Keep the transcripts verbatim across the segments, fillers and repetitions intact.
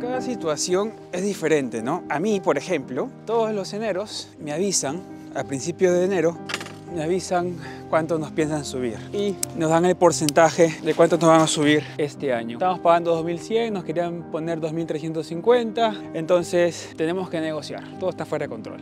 Cada situación es diferente, ¿no? A mí, por ejemplo, todos los eneros me avisan, a principios de enero, me avisan cuánto nos piensan subir y nos dan el porcentaje de cuánto nos van a subir este año. Estamos pagando dos mil cien, nos querían poner dos mil trescientos cincuenta, entonces tenemos que negociar. Todo está fuera de control.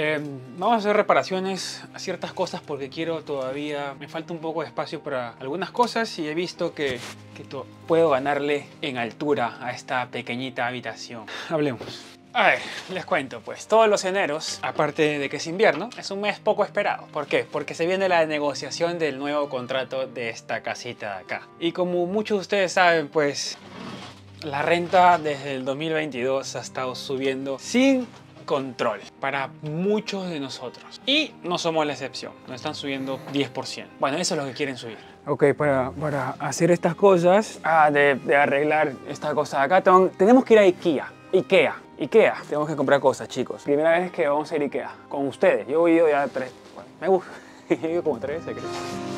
Eh, vamos a hacer reparaciones a ciertas cosas porque quiero todavía, me falta un poco de espacio para algunas cosas y he visto que, que puedo ganarle en altura a esta pequeñita habitación. Hablemos. A ver, les cuento pues, todos los eneros, aparte de que es invierno, es un mes poco esperado. ¿Por qué? Porque se viene la negociación del nuevo contrato de esta casita de acá. Y como muchos de ustedes saben, pues la renta desde el dos mil veintidós ha estado subiendo sin control para muchos de nosotros y no somos la excepción, nos están subiendo diez por ciento. Bueno, eso es lo que quieren subir. Ok, para, para hacer estas cosas, ah, de, de arreglar esta cosa de acá, tengo, tenemos que ir a Ikea. Ikea, Ikea, tenemos que comprar cosas, chicos. Primera vez que vamos a ir a Ikea con ustedes. Yo he ido ya tres, bueno, me gusta, he ido como tres veces, creo.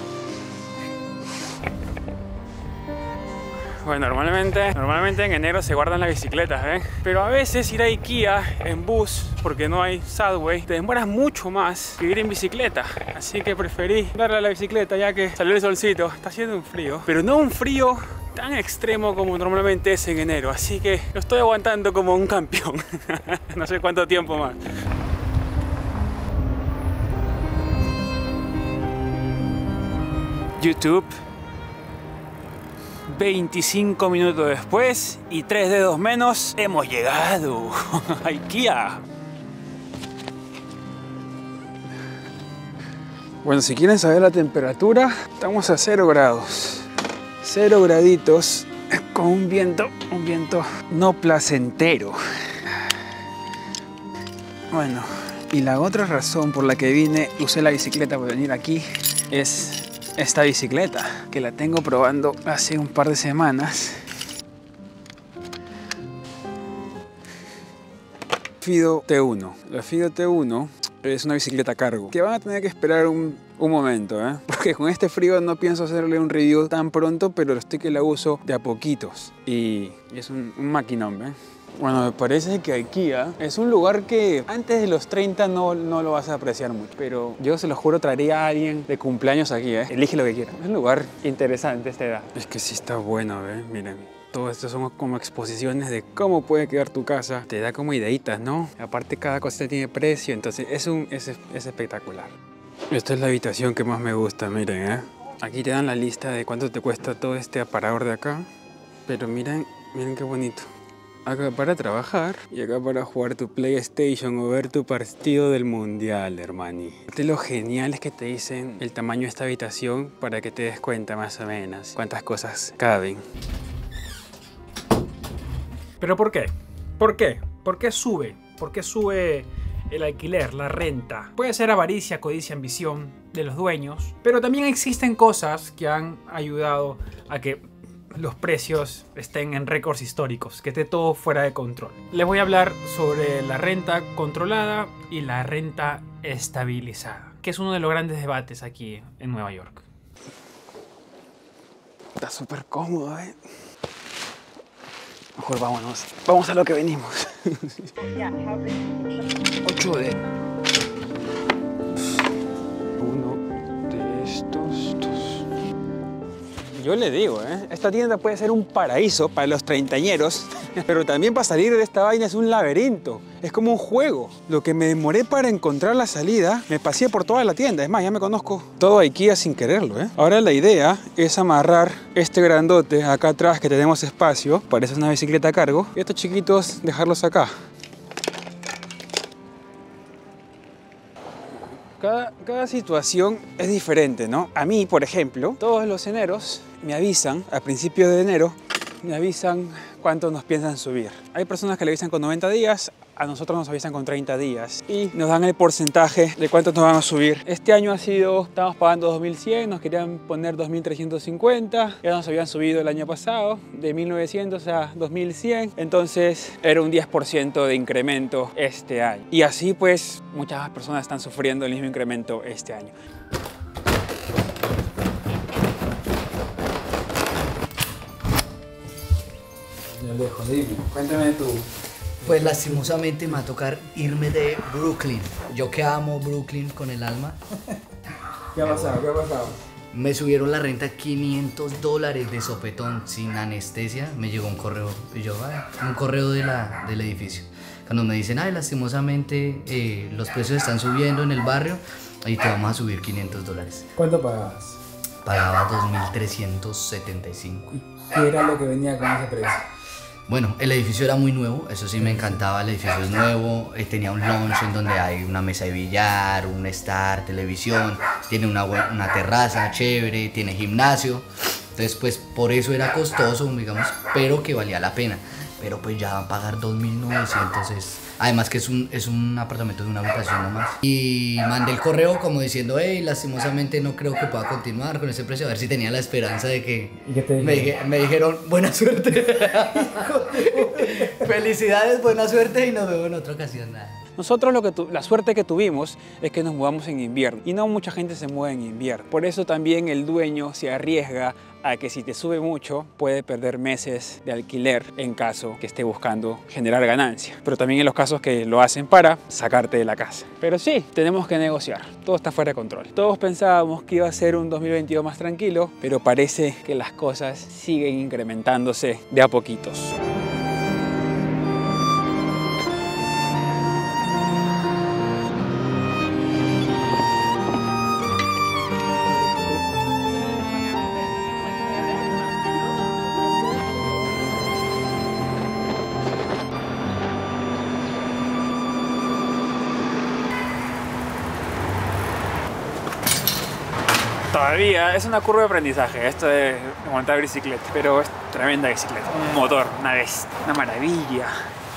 Bueno, normalmente, normalmente en enero se guardan las bicicletas, ¿eh? Pero a veces ir a Ikea en bus, porque no hay subway, te demoras mucho más que ir en bicicleta. Así que preferí darle a la bicicleta ya que salió el solcito. Está haciendo un frío, pero no un frío tan extremo como normalmente es en enero. Así que lo estoy aguantando como un campeón. No sé cuánto tiempo más. YouTube. veinticinco minutos después y tres dedos menos, hemos llegado a Ikea. Bueno, si quieren saber la temperatura, estamos a cero grados. cero graditos con un viento, un viento no placentero. Bueno, y la otra razón por la que vine, usé la bicicleta para venir aquí, es esta bicicleta que la tengo probando hace un par de semanas. Fiido T uno. La Fiido T uno es una bicicleta a cargo que van a tener que esperar un, un momento, ¿eh? Porque con este frío no pienso hacerle un review tan pronto, pero estoy que la uso de a poquitos y es un, un maquinón, ¿eh? Bueno, me parece que Ikea es un lugar que antes de los treinta no, no lo vas a apreciar mucho. Pero yo se lo juro, traería a alguien de cumpleaños aquí, ¿eh? Elige lo que quiera. Es un lugar interesante esta edad. Es que sí está bueno, ¿eh? Miren, todo esto son como exposiciones de cómo puede quedar tu casa. Te da como ideitas, ¿no? Aparte cada cosita tiene precio, entonces es, un, es, es espectacular. Esta es la habitación que más me gusta, miren, ¿eh? Aquí te dan la lista de cuánto te cuesta todo este aparador de acá. Pero miren, miren qué bonito. Acá para trabajar y acá para jugar tu PlayStation o ver tu partido del mundial, hermani. Lo genial es que te dicen el tamaño de esta habitación para que te des cuenta más o menos cuántas cosas caben. ¿Pero por qué? ¿Por qué? ¿Por qué sube? ¿Por qué sube el alquiler, la renta? Puede ser avaricia, codicia, ambición de los dueños, pero también existen cosas que han ayudado a que los precios estén en récords históricos, que esté todo fuera de control. Les voy a hablar sobre la renta controlada y la renta estabilizada, que es uno de los grandes debates aquí en Nueva York. Está súper cómodo, ¿eh? Mejor vámonos. Vamos a lo que venimos. Ocho de... Uno de estos... Yo le digo, ¿eh? Esta tienda puede ser un paraíso para los treintañeros, pero también para salir de esta vaina es un laberinto. Es como un juego. Lo que me demoré para encontrar la salida, me pasé por toda la tienda. Es más, ya me conozco todo Ikea sin quererlo, ¿eh? Ahora la idea es amarrar este grandote acá atrás que tenemos espacio. Parece una bicicleta a cargo. Y estos chiquitos, dejarlos acá. Cada, cada situación es diferente, ¿no? A mí, por ejemplo, todos los eneros me avisan, a principios de enero, me avisan cuánto nos piensan subir. Hay personas que le avisan con noventa días, a nosotros nos avisan con treinta días y nos dan el porcentaje de cuánto nos van a subir. Este año ha sido, estamos pagando dos mil cien, nos querían poner dos mil trescientos cincuenta, ya nos habían subido el año pasado de mil novecientos a dos mil cien, entonces era un diez por ciento de incremento este año. Y así pues muchas personas están sufriendo el mismo incremento este año. Lejos, dime, cuéntame tú. Pues lastimosamente me va a tocar irme de Brooklyn. Yo que amo Brooklyn con el alma. ¿Qué ha pasado? ¿Qué ha pasado? Me subieron la renta quinientos dólares de sopetón, sin anestesia. Me llegó un correo, y yo, ay, un correo de la, del edificio. Cuando me dicen, ay, lastimosamente eh, los precios están subiendo en el barrio, ahí te vamos a subir quinientos dólares. ¿Cuánto pagabas? Pagaba dos mil trescientos setenta y cinco. ¿Qué era lo que venía con ese precio? Bueno, el edificio era muy nuevo, eso sí me encantaba, el edificio es nuevo, tenía un lounge en donde hay una mesa de billar, un star, televisión, tiene una, una terraza chévere, tiene gimnasio, entonces pues por eso era costoso, digamos, pero que valía la pena, pero pues ya van a pagar dos mil novecientos, es, además que es un, es un apartamento de una habitación nomás. Y mandé el correo como diciendo, hey, lastimosamente no creo que pueda continuar con ese precio, a ver si tenía la esperanza de que... ¿Y qué te dijeron? Me, me dijeron, buena suerte. Felicidades, buena suerte y nos vemos en otra ocasión. Nada. Nosotros lo que tu, la suerte que tuvimos es que nos mudamos en invierno y no mucha gente se mueve en invierno. Por eso también el dueño se arriesga a que si te sube mucho puede perder meses de alquiler en caso que esté buscando generar ganancia. Pero también en los casos que lo hacen para sacarte de la casa. Pero sí, tenemos que negociar. Todo está fuera de control. Todos pensábamos que iba a ser un dos mil veintidós más tranquilo, pero parece que las cosas siguen incrementándose de a poquitos. Todavía es una curva de aprendizaje esto de montar bicicleta, pero es tremenda bicicleta, un motor, una vez, una maravilla.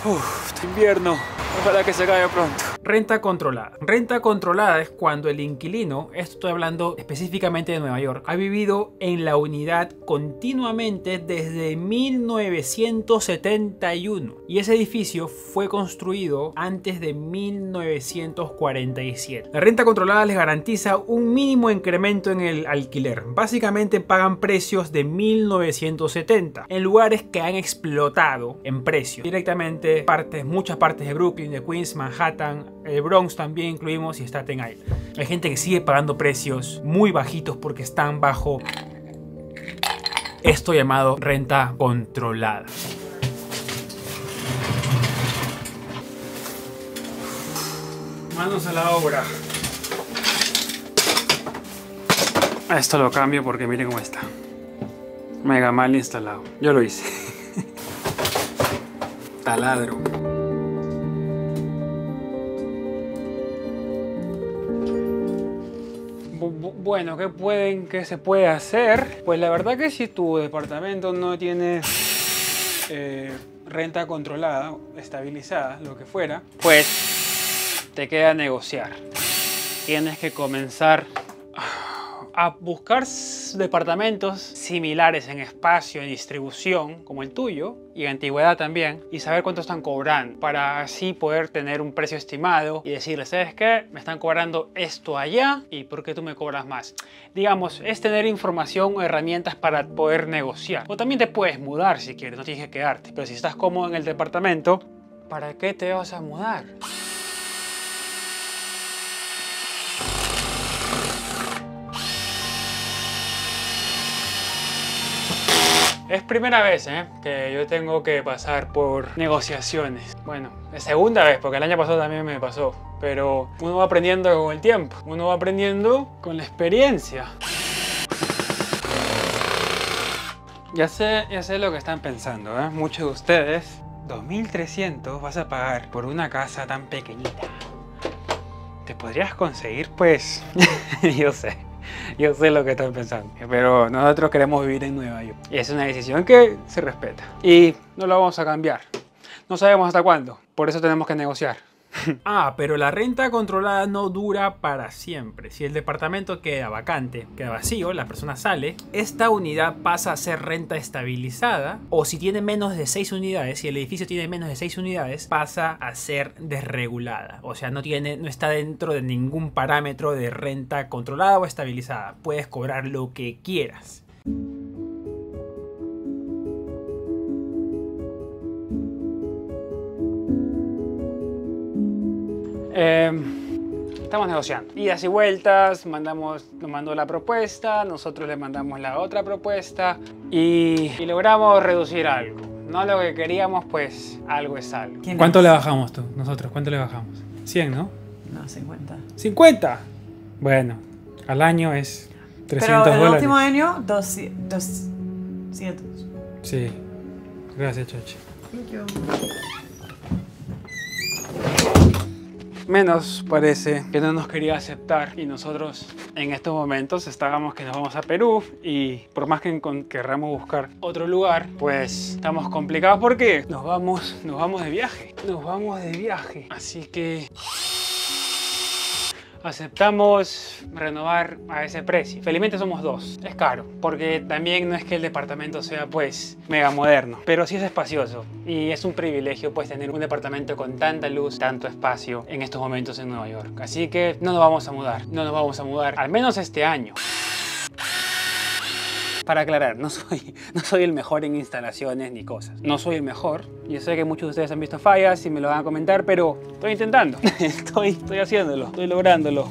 Uff, este invierno, ojalá que se acabe pronto. Renta controlada. Renta controlada es cuando el inquilino, esto estoy hablando específicamente de Nueva York, ha vivido en la unidad continuamente desde mil novecientos setenta y uno y ese edificio fue construido antes de mil novecientos cuarenta y siete. La renta controlada les garantiza un mínimo incremento en el alquiler. Básicamente pagan precios de mil novecientos setenta en lugares que han explotado en precio. Directamente partes, muchas partes de Brooklyn, de Queens, Manhattan, el Bronx también incluimos y Staten Island. Hay gente que sigue pagando precios muy bajitos porque están bajo esto llamado renta controlada. Manos a la obra. Esto lo cambio porque miren cómo está. Mega mal instalado. Yo lo hice. Taladro. Bueno, ¿qué pueden, qué se puede hacer? Pues la verdad que si tu departamento no tiene eh, renta controlada, estabilizada, lo que fuera, pues te queda negociar. Tienes que comenzar a buscar departamentos similares en espacio, en distribución, como el tuyo, y antigüedad también, y saber cuánto están cobrando, para así poder tener un precio estimado y decirle, ¿sabes qué? Me están cobrando esto allá, ¿y por qué tú me cobras más? Digamos, es tener información o herramientas para poder negociar. O también te puedes mudar si quieres, no tienes que quedarte. Pero si estás cómodo en el departamento, ¿para qué te vas a mudar? Es primera vez ¿eh? que yo tengo que pasar por negociaciones. Bueno, es segunda vez, porque el año pasado también me pasó. Pero uno va aprendiendo con el tiempo. Uno va aprendiendo con la experiencia. Ya sé, ya sé lo que están pensando, ¿eh? Muchos de ustedes. dos mil trescientos vas a pagar por una casa tan pequeñita. Te podrías conseguir, pues... yo sé. Yo sé lo que están pensando, pero nosotros queremos vivir en Nueva York. Y es una decisión que se respeta. Y no la vamos a cambiar. No sabemos hasta cuándo, por eso tenemos que negociar. Ah, pero la renta controlada no dura para siempre. Si el departamento queda vacante, queda vacío, la persona sale, esta unidad pasa a ser renta estabilizada, o si tiene menos de seis unidades, si el edificio tiene menos de seis unidades, pasa a ser desregulada. O sea, no tiene, no está dentro de ningún parámetro de renta controlada o estabilizada. Puedes cobrar lo que quieras. Eh, estamos negociando, idas y vueltas, mandamos, nos mandó la propuesta, nosotros le mandamos la otra propuesta y, y logramos reducir algo, no lo que queríamos, pues algo es algo. ¿Cuánto le bajamos tú? Nosotros, ¿cuánto le bajamos? ¿cien, no? No, cincuenta. ¿cincuenta? Bueno, al año es trescientos dólares. Pero el dólares. Último año, doscientos. Sí, gracias, Chochi. Menos parece que no nos quería aceptar y nosotros en estos momentos estábamos que nos vamos a Perú y por más que querramos buscar otro lugar, pues estamos complicados porque nos vamos, nos vamos de viaje, nos vamos de viaje. Así que aceptamos renovar a ese precio. Felizmente somos dos. Es caro, porque también no es que el departamento sea pues mega moderno, pero sí es espacioso y es un privilegio pues tener un departamento con tanta luz, tanto espacio en estos momentos en Nueva York. Así que no nos vamos a mudar, no nos vamos a mudar, al menos este año. Para aclarar, no soy, no soy el mejor en instalaciones ni cosas. No soy el mejor. Yo sé que muchos de ustedes han visto fallas y me lo van a comentar, pero estoy intentando. Estoy, estoy haciéndolo, estoy lográndolo.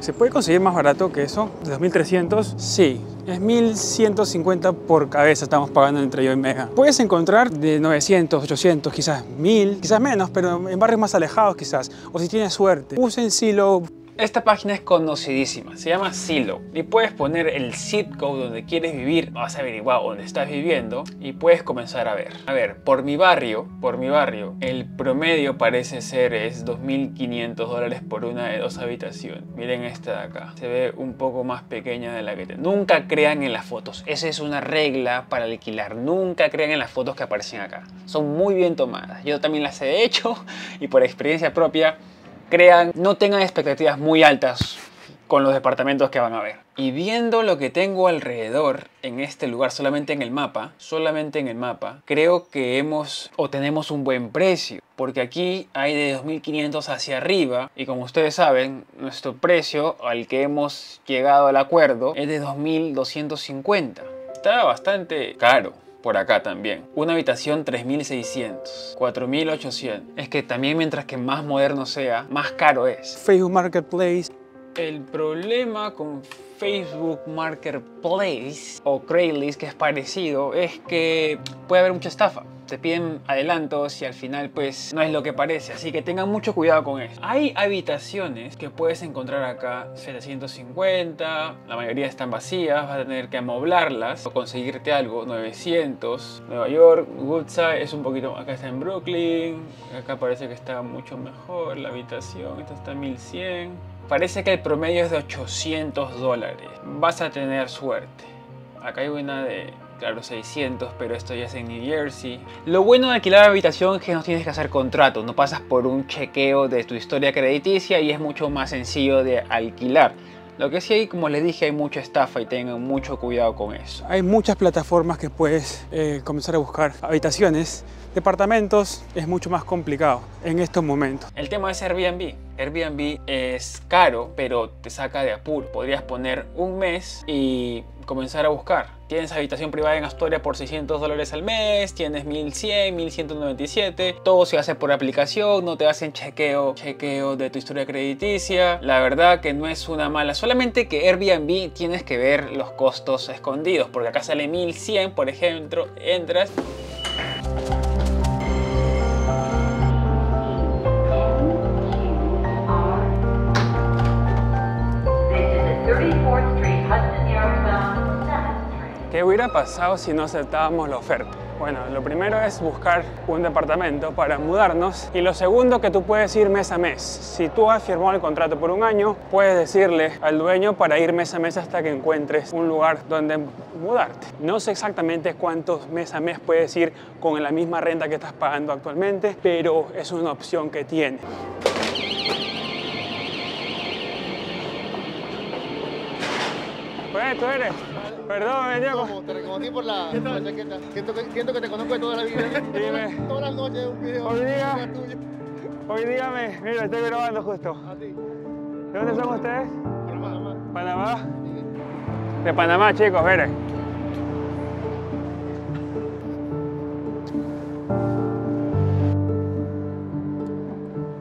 ¿Se puede conseguir más barato que eso? ¿De dos mil trescientos? Sí. Es mil ciento cincuenta por cabeza estamos pagando entre yo y Mega. Puedes encontrar de novecientos, ochocientos, quizás mil, quizás menos, pero en barrios más alejados quizás. O si tienes suerte. Usen Zillow. Esta página es conocidísima, se llama Zillow y puedes poner el zip code donde quieres vivir, vas a averiguar dónde estás viviendo y puedes comenzar a ver. A ver, por mi barrio, por mi barrio, el promedio parece ser es dos mil quinientos dólares por una de dos habitaciones. Miren esta de acá, se ve un poco más pequeña de la que tengo. Nunca crean en las fotos, esa es una regla para alquilar, nunca crean en las fotos que aparecen acá. Son muy bien tomadas, yo también las he hecho y por experiencia propia. Crean, no tengan expectativas muy altas con los departamentos que van a ver. Y viendo lo que tengo alrededor en este lugar, solamente en el mapa, solamente en el mapa, creo que hemos o tenemos un buen precio. Porque aquí hay de dos mil quinientos hacia arriba y como ustedes saben, nuestro precio al que hemos llegado al acuerdo es de dos mil doscientos cincuenta. Está bastante caro. Por acá también. Una habitación tres mil seiscientos, cuatro mil ochocientos. Es que también mientras que más moderno sea, más caro es. Facebook Marketplace. El problema con Facebook Marketplace o Craigslist, que es parecido, es que puede haber mucha estafa. Te piden adelantos y al final pues no es lo que parece, así que tengan mucho cuidado con eso. Hay habitaciones que puedes encontrar acá, setecientos cincuenta, la mayoría están vacías, vas a tener que amoblarlas o conseguirte algo, novecientos, Nueva York, Woodside, es un poquito, acá está en Brooklyn, acá parece que está mucho mejor la habitación, esta está en mil cien, parece que el promedio es de ochocientos dólares, vas a tener suerte. Acá hay una de... Claro, seiscientos, pero esto ya es en New Jersey. Lo bueno de alquilar la habitación es que no tienes que hacer contrato, no pasas por un chequeo de tu historia crediticia y es mucho más sencillo de alquilar. Lo que sí hay, como les dije, hay mucha estafa y tengan mucho cuidado con eso. Hay muchas plataformas que puedes eh, comenzar a buscar habitaciones. Departamentos es mucho más complicado en estos momentos. El tema es Airbnb. Airbnb es caro, pero te saca de apuro. Podrías poner un mes y comenzar a buscar. Tienes habitación privada en Astoria por seiscientos dólares al mes, tienes mil cien, mil ciento noventa y siete, todo se hace por aplicación, no te hacen chequeo, chequeo de tu historia crediticia. La verdad que no es una mala, solamente que Airbnb tienes que ver los costos escondidos, porque acá sale mil cien, por ejemplo, entras... ¿Qué hubiera pasado si no aceptábamos la oferta? Bueno, lo primero es buscar un departamento para mudarnos, y lo segundo que tú puedes ir mes a mes. Si tú has firmado el contrato por un año, puedes decirle al dueño para ir mes a mes hasta que encuentres un lugar donde mudarte. No sé exactamente cuántos mes a mes puedes ir con la misma renta que estás pagando actualmente, pero es una opción que tiene. Pues tú eres. Perdón, me llamo. Te reconocí por la, la chaqueta. Siento que, siento que te conozco de toda la vida. Dime. Todas las noches un video. Hoy día, hoy día me, mira, estoy grabando justo. ¿A ti? ¿De dónde son ustedes? Panamá. ¿Panamá? De Panamá, chicos, miren.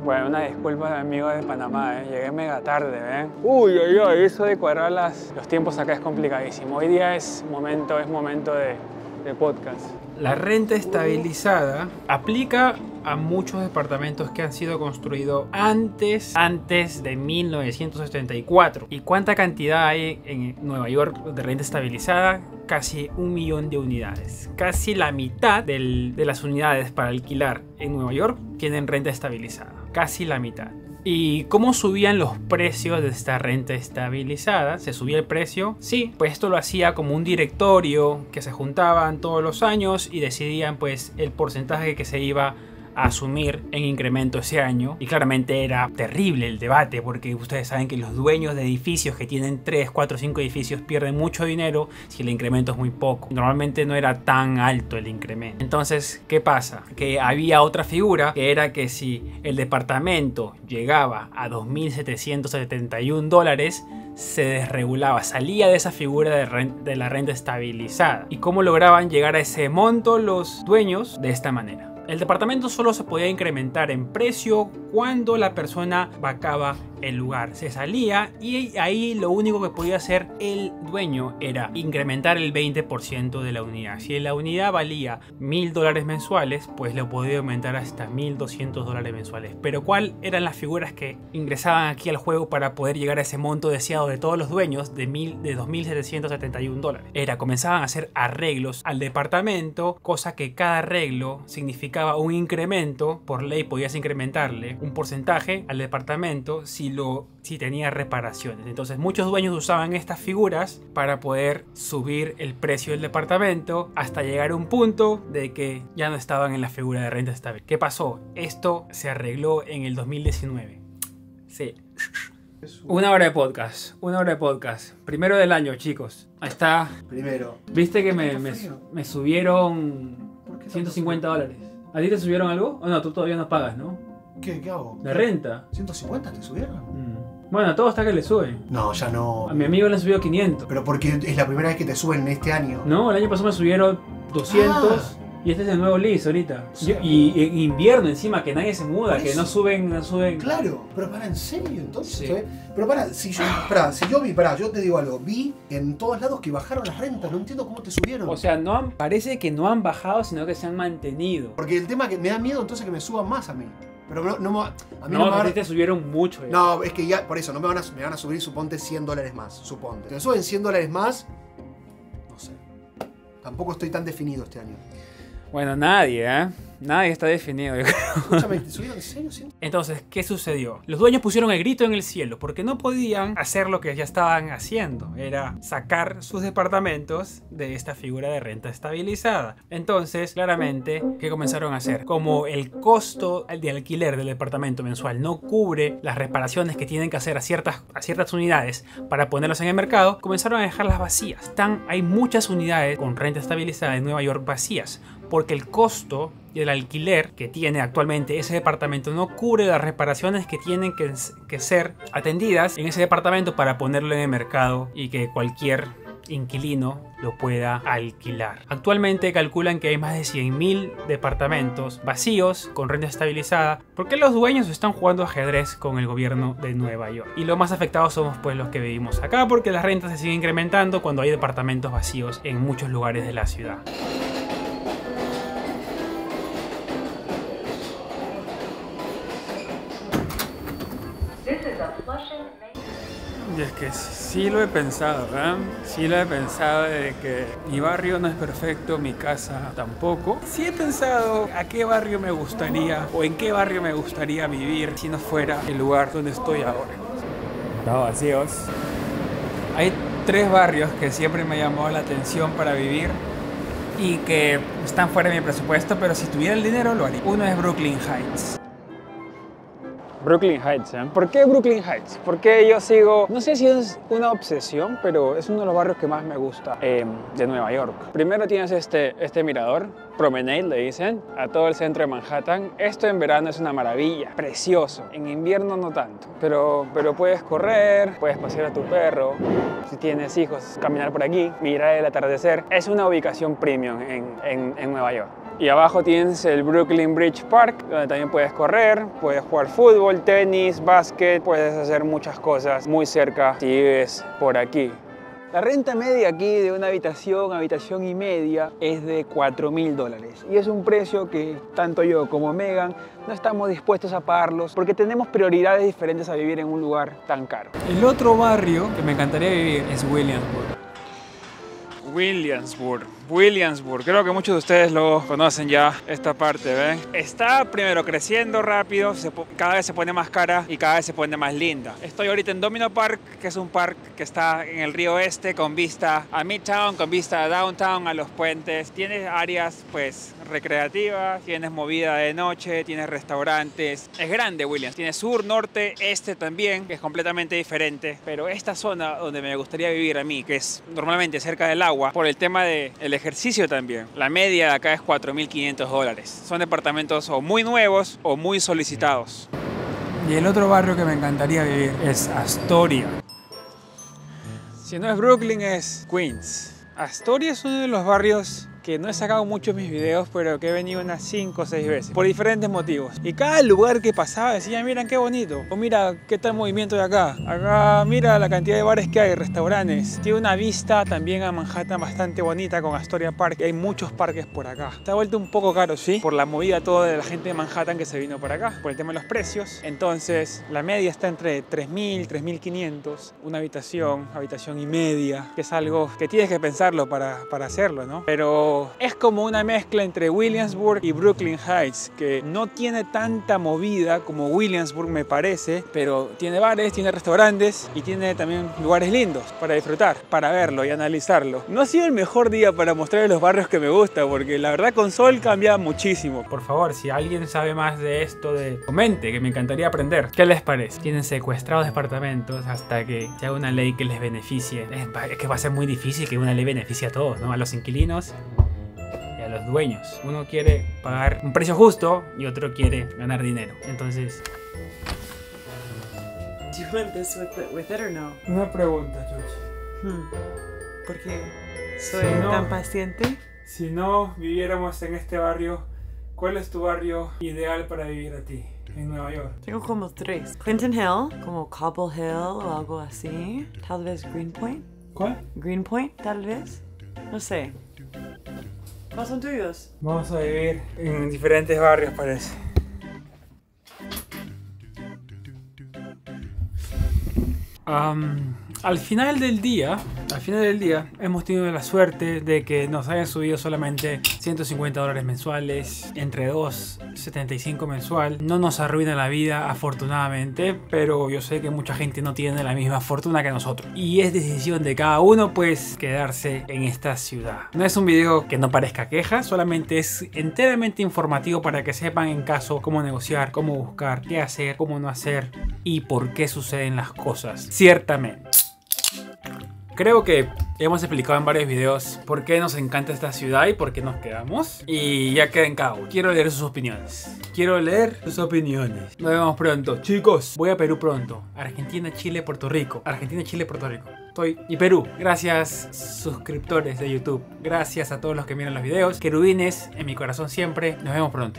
Bueno, una disculpa, amigos de Panamá, ¿eh? Llegué mega tarde, ¿eh? Uy, uy, uy, eso de cuadrar las, los tiempos acá es complicadísimo. Hoy día es momento, es momento de, de podcast. La renta estabilizada aplica a muchos departamentos que han sido construidos antes, antes de mil novecientos setenta y cuatro. ¿Y cuánta cantidad hay en Nueva York de renta estabilizada? Casi un millón de unidades. Casi la mitad del, de las unidades para alquilar en Nueva York tienen renta estabilizada. Casi la mitad. ¿Y cómo subían los precios de esta renta estabilizada? ¿Se subía el precio? Sí, pues esto lo hacía como un directorio que se juntaban todos los años y decidían pues el porcentaje que se iba a asumir en incremento ese año. Y claramente era terrible el debate, porque ustedes saben que los dueños de edificios que tienen tres, cuatro, cinco edificios pierden mucho dinero si el incremento es muy poco. Normalmente no era tan alto el incremento. Entonces, ¿qué pasa? Que había otra figura, que era que si el departamento llegaba a dos mil setecientos setenta y un dólares, se desregulaba, salía de esa figura de, renta, de la renta estabilizada. ¿Y cómo lograban llegar a ese monto los dueños? De esta manera. El departamento solo se podía incrementar en precio cuando la persona vacaba el lugar. Se salía y ahí lo único que podía hacer el dueño era incrementar el veinte por ciento de la unidad. Si la unidad valía mil dólares mensuales, pues lo podía aumentar hasta mil doscientos dólares mensuales. Pero ¿cuáles eran las figuras que ingresaban aquí al juego para poder llegar a ese monto deseado de todos los dueños de, de dos mil setecientos setenta y un dólares? Era, comenzaban a hacer arreglos al departamento, cosa que cada arreglo significaba un incremento. Por ley podías incrementarle un porcentaje al departamento si, lo, si tenía reparaciones. Entonces muchos dueños usaban estas figuras para poder subir el precio del departamento hasta llegar a un punto de que ya no estaban en la figura de renta estable. ¿Qué pasó? Esto se arregló en el dos mil diecinueve. Sí. Una hora de podcast, una hora de podcast. Primero del año, chicos. Ahí está. Primero. ¿Viste que me, me, me subieron ciento cincuenta dólares? ¿A ti te subieron algo? Oh, no, tú todavía no pagas, ¿no? ¿Qué, qué hago? ¿La renta? ¿ciento cincuenta te subieron? Mm. Bueno, a todos hasta que le suben. No, ya no. A mi amigo le han subido quinientos. Pero porque es la primera vez que te suben este año. No, el año pasado me subieron doscientos. Ah. Y este es el nuevo lease ahorita. O sea, y, y, y invierno encima, que nadie se muda, que no suben, no suben. Claro, pero para, en serio, entonces. Sí. Pero para, si yo, para, si yo vi, para, yo te digo algo, vi en todos lados que bajaron las rentas, no entiendo cómo te subieron. O sea, no han, parece que no han bajado, sino que se han mantenido. Porque el tema es que me da miedo entonces que me suban más a mí. Pero no, no, a mí no, no me van a... te subieron mucho. Ya. No, es que ya, por eso, no me van a, me van a subir, suponte, cien dólares más, suponte. Te suben cien dólares más, no sé. Tampoco estoy tan definido este año. Bueno, nadie, ¿eh? Nadie está definido, yo creo. Escúchame, ¿te subieron en serio? ¿Sí? Entonces, ¿qué sucedió? Los dueños pusieron el grito en el cielo porque no podían hacer lo que ya estaban haciendo. Era sacar sus departamentos de esta figura de renta estabilizada. Entonces, claramente, ¿qué comenzaron a hacer? Como el costo de alquiler del departamento mensual no cubre las reparaciones que tienen que hacer a ciertas, a ciertas unidades para ponerlas en el mercado, comenzaron a dejarlas vacías. Están, hay muchas unidades con renta estabilizada en Nueva York vacías porque el costo del alquiler que tiene actualmente ese departamento no cubre las reparaciones que tienen que, que ser atendidas en ese departamento para ponerlo en el mercado y que cualquier inquilino lo pueda alquilar. Actualmente calculan que hay más de cien mil departamentos vacíos con renta estabilizada porque los dueños están jugando ajedrez con el gobierno de Nueva York. Y los más afectados somos pues los que vivimos acá, porque las rentas se siguen incrementando cuando hay departamentos vacíos en muchos lugares de la ciudad. Y es que sí lo he pensado, ¿verdad? Sí lo he pensado de que mi barrio no es perfecto, mi casa tampoco. Sí he pensado a qué barrio me gustaría o en qué barrio me gustaría vivir si no fuera el lugar donde estoy ahora. Está vacíos. Hay tres barrios que siempre me llamó la atención para vivir y que están fuera de mi presupuesto, pero si tuviera el dinero lo haría. Uno es Brooklyn Heights. Brooklyn Heights, ¿eh? ¿Por qué Brooklyn Heights? Porque yo sigo, no sé si es una obsesión, pero es uno de los barrios que más me gusta eh, de Nueva York. Primero tienes este, este mirador, Promenade le dicen, a todo el centro de Manhattan. Esto en verano es una maravilla, precioso. En invierno no tanto, pero, pero puedes correr, puedes pasear a tu perro, si tienes hijos, caminar por aquí, mirar el atardecer. Es una ubicación premium en, en, en Nueva York. Y abajo tienes el Brooklyn Bridge Park, donde también puedes correr, puedes jugar fútbol, tenis, básquet, puedes hacer muchas cosas muy cerca si vives por aquí. La renta media aquí de una habitación, habitación y media, es de cuatro mil dólares. Y es un precio que tanto yo como Megan no estamos dispuestos a pagarlos porque tenemos prioridades diferentes a vivir en un lugar tan caro. El otro barrio que me encantaría vivir es Williamsburg. Williamsburg, Williamsburg, creo que muchos de ustedes lo conocen ya, esta parte, ¿ven? Está primero creciendo rápido, se, cada vez se pone más cara y cada vez se pone más linda. Estoy ahorita en Domino Park, que es un parque que está en el río este, con vista a Midtown, con vista a Downtown, a los puentes. Tienes áreas, pues, recreativas, tienes movida de noche, tienes restaurantes. Es grande, Williams. Tiene sur, norte, este también, que es completamente diferente. Pero esta zona donde me gustaría vivir a mí, que es normalmente cerca del agua, por el tema del ejercicio también. La media de acá es cuatro mil quinientos dólares. Son departamentos o muy nuevos o muy solicitados. Y el otro barrio que me encantaría vivir es Astoria. Si no es Brooklyn, es Queens. Astoria es uno de los barrios que no he sacado muchos mis videos, pero que he venido unas cinco o seis veces, por diferentes motivos. Y cada lugar que pasaba decía, miren qué bonito, o mira qué tal movimiento de acá. Acá mira la cantidad de bares que hay, restaurantes. Tiene una vista también a Manhattan bastante bonita con Astoria Park. Hay muchos parques por acá. Está vuelto un poco caro, sí, por la movida toda de la gente de Manhattan que se vino por acá, por el tema de los precios. Entonces, la media está entre tres mil, tres mil quinientos, una habitación, habitación y media, que es algo que tienes que pensarlo para, para hacerlo, ¿no? Pero es como una mezcla entre Williamsburg y Brooklyn Heights, que no tiene tanta movida como Williamsburg me parece, pero tiene bares, tiene restaurantes y tiene también lugares lindos para disfrutar, para verlo y analizarlo. No ha sido el mejor día para mostrar los barrios que me gusta, porque la verdad con sol cambia muchísimo. Por favor, si alguien sabe más de esto, de... comente, que me encantaría aprender. ¿Qué les parece? Tienen secuestrados departamentos hasta que se haga una ley que les beneficie. Es que va a ser muy difícil que una ley beneficie a todos, ¿no? A los inquilinos, a los dueños. Uno quiere pagar un precio justo y otro quiere ganar dinero. Entonces... Do you want this with, the, with it or no? Una pregunta, George. Hmm. ¿Por qué soy si no, tan paciente? Si no viviéramos en este barrio, ¿cuál es tu barrio ideal para vivir a ti en Nueva York? Tengo como tres. Clinton Hill, como Cobble Hill o algo así. Tal vez Greenpoint. ¿Cuál? Greenpoint, tal vez. No sé. ¿Más son tuyos? Vamos a vivir en diferentes barrios, parece. Um, al final del día, al final del día, hemos tenido la suerte de que nos hayan subido solamente ciento cincuenta dólares mensuales, entre dos setenta y cinco mensual. No nos arruina la vida, afortunadamente, pero yo sé que mucha gente no tiene la misma fortuna que nosotros. Y es decisión de cada uno, pues, quedarse en esta ciudad. No es un video que no parezca queja, solamente es enteramente informativo para que sepan en caso cómo negociar, cómo buscar, qué hacer, cómo no hacer y por qué suceden las cosas. Ciertamente. Creo que hemos explicado en varios videos por qué nos encanta esta ciudad y por qué nos quedamos. Y ya queda en cada uno. Quiero leer sus opiniones. Quiero leer sus opiniones. Nos vemos pronto. Chicos, voy a Perú pronto. Argentina, Chile, Puerto Rico. Argentina, Chile, Puerto Rico. Estoy... Y Perú. Gracias, suscriptores de YouTube. Gracias a todos los que miran los videos. Querubines en mi corazón siempre. Nos vemos pronto.